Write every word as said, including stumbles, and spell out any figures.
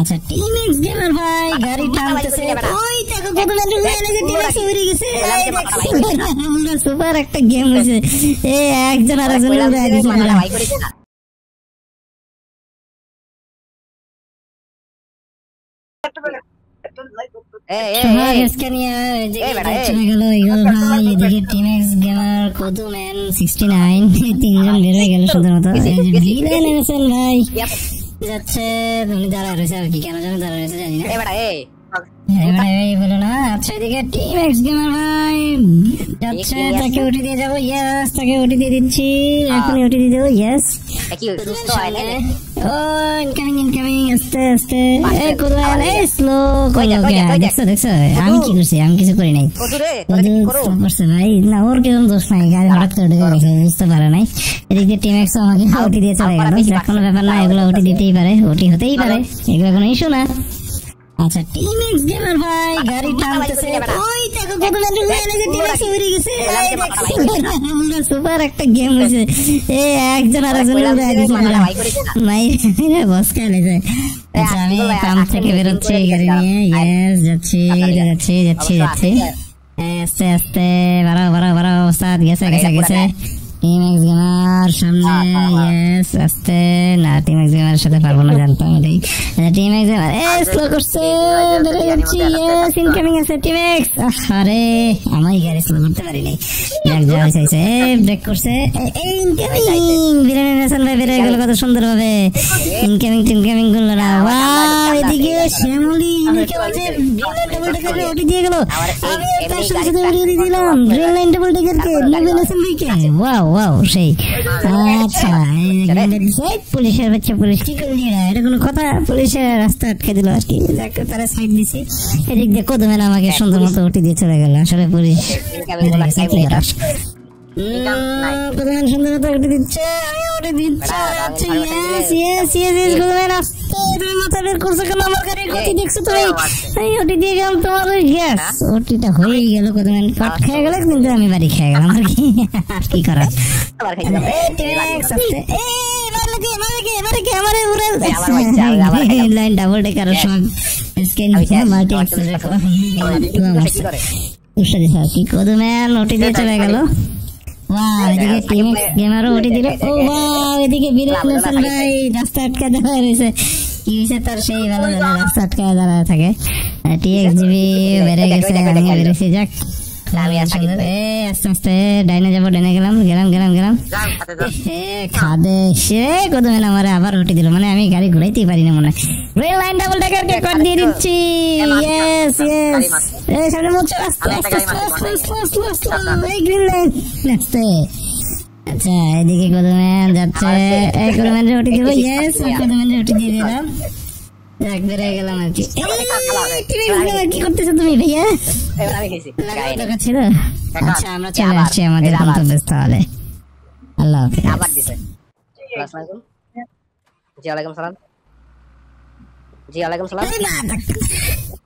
আচ্ছা team x gainer ভাই গাড়ি টানতেছে ওই দেখো কত বন্ধু এনে যে টিম এক্স উড়ে গেছে সুপার একটা গেম হইছে এ একজন আরেকজন উড়ায় দিছে ভাই করেছে না ए ए इसके लिए ये चले गेलो यो भाई ये देखिए टीम एक्स गेमर कोदू मैन उनहत्तर तीन जन বের হয়ে গেল শুধুমাত্র ভিলেন এসেন ভাই যাচ্ছে তুমি দাঁড়া রইছো আর কি কেন জানি দাঁড়া রইছো জানি না এ বড়া এ এই বলে না আচ্ছা এদিকে টিম এক্স গেমার ভাই যাচ্ছে তাকে উঠে দিয়ে যাব यस তাকে উঠে দিয়ে দিচ্ছি এখনি উঠে দিয়ে দেব यस কি সুস্থ হয় না Oh, incoming, incoming, stay, stay. Hey, good one, hey, slow. Go, go, go. देखो, देखो. हम किसी को से, हम किसी को नहीं. ओ तू रे, करो. ऊपर से भाई, ना और क्या हम दोस्त नहीं. यार हड़क कर देगा वैसे, इस तो बारा नहीं. देखिए टीम एक्स हम आगे ओटी दिए चलेगा. रखने पे पर ना एक लोग ओटी देते ही पारे, ओटी होते ही पारे. एक बार को नहीं सुना. अच्छा टीम एक्स गेमर भाई गाड़ी টানতেছে ওই দেখো কত বন্ধু এনে যে টিম এক্স উড়ে গেছে সুপার একটা গেম হইছে এ একজন আরেকজন উড়ায় দিছে ভাই রে বস কানে যায় আচ্ছা আমি কাম থেকে বের হচ্ছি গাড়ি নিয়ে यस যাচ্ছি যাচ্ছি যাচ্ছি যাচ্ছি আস্তে আস্তে বড় বড় বড় সাথে গেছে গেছে গেছে टीम एक्स गेमर सामने यस আস্তে না टीम एक्स गेमर সাথে পারবো না জানতাম এটাই टीम एक्स गेमर এ স্লো করছে বেরে যাচ্ছে यस ইনকামিং আছে टीम एक्स আরে আমারই গাড়ি স্লো করতে পারি নাই এক জায়গায় চাইছে ব্রেক করছে ইনকামিং বিরানের হাসান ভাই বেরে গেল কত সুন্দরভাবে ইনকামিং টিমকামিং করলো না ওয়াও এদিকে শ্যামলী ইনকে বাজে গ্রিন লাইন ডাবল টিকার ওটি দিয়ে গেল আমি তার সাথে ভিডিও দিলাম গ্রিন লাইন ডাবল টিকার কে নবীন হাসান ভাই কে ওয়াও वाओ सही अच्छा गंदगी साइड पुलिस के बच्चे पुलिस की कर लिया है कोई কথা পুলিশ রাস্তা আটকে দিল আর কি যাক তারা সাইড দিছে এদিক দেখো তোমরা আমাকে সুন্দর মতো ওটি দিয়ে চলে গেল আসলে পুলিশ কেমন সাইড দিয়ে রাস তোমরা সুন্দর মতো ওটি দিচ্ছে আমি ওটি দিচ্ছি আচ্ছা यस यस यस গোলমের রাস্তা তুমি মাথা বের করছ কেন আমার গাড়ি গতি দেখছো তুমি এই ওটি দিয়ে গেল তোমার গ্যাস ওটিটা হয়ে গেল কত মানে কাট খেয়ে গেল কিন্তু আমি বাড়ি খেয়ে গেলাম আর কি কি করা আবার খাই না এক সপ্তাহে এই মারলে কি মারলে কি মারলে কি আমারে উড়ে আমার বাচ্চা আমার লাইন ডাবল ডেকার সব স্ক্যান করে মাটি এক্সেলেট করে উঠে দিছে কি কত ম্যান ওটি দিয়ে চলে গেল वाह देखिए टीम एक्स गेमर ओटी दिले ओ वाह देखिए वीरेन नसन भाई रास्ता अटका दे रहा है इसे इसे तर से ही वाला रास्ता अटका दे रहा था के टीएक्स भी मेरे के से मेरे से जाक नाम याद कर ए আস্তে আস্তে ডাইনে যাব ডাইনে গেলাম গেলাম গেলাম গেলাম এ খাদে সে কত মেন আমারে আবার ওটি দিল মানে আমি গাড়ি ঘোরাইতেই পারি না মনে রে লাইন ডাবল টাকার কে কর দিয়ে দিচ্ছি यस यस এ সামনে মোচ আস্তে আস্তে আস্তে আস্তে আস্তে এই গ্রিন লাইন আস্তে আচ্ছা এদিকে কত মেন যাচ্ছে এই কত মেন ওটি দিব यस কত মেন ওটি দিয়ে দিলাম এক বেরে গেলাম আর কি কি করতেছ তুমি भैया আমি গেছি টাকা ছিল আচ্ছা আমরা চলে আসছি আমাদের গন্তব্যস্থলে আল্লাহ হাফেজ আবার দিছে আসসালামু আলাইকুম জি ওয়ালাইকুম সালাম জি ওয়ালাইকুম সালাম